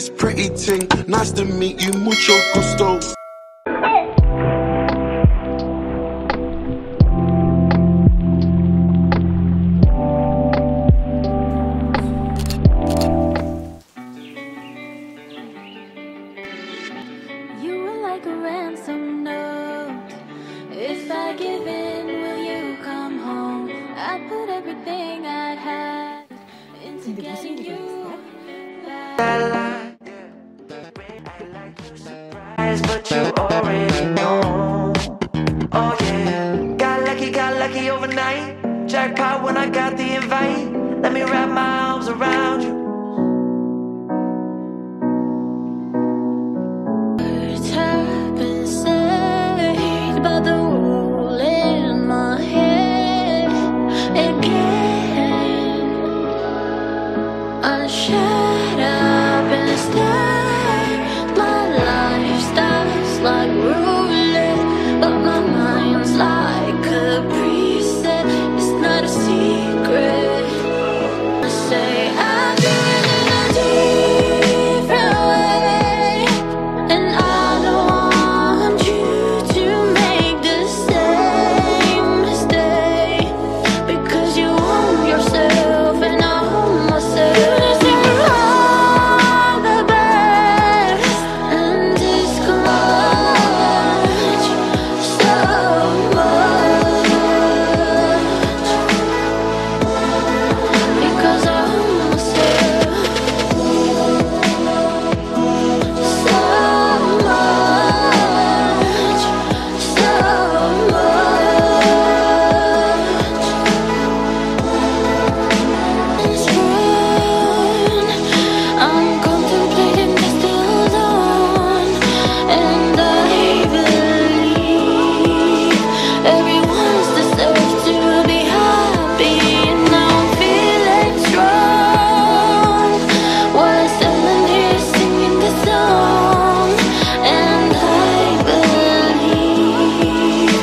this pretty ting. Nice to meet you, mucho gusto. But you already know. Oh yeah. Got lucky overnight. Jackpot when I got the invite. Let me wrap my arms around you.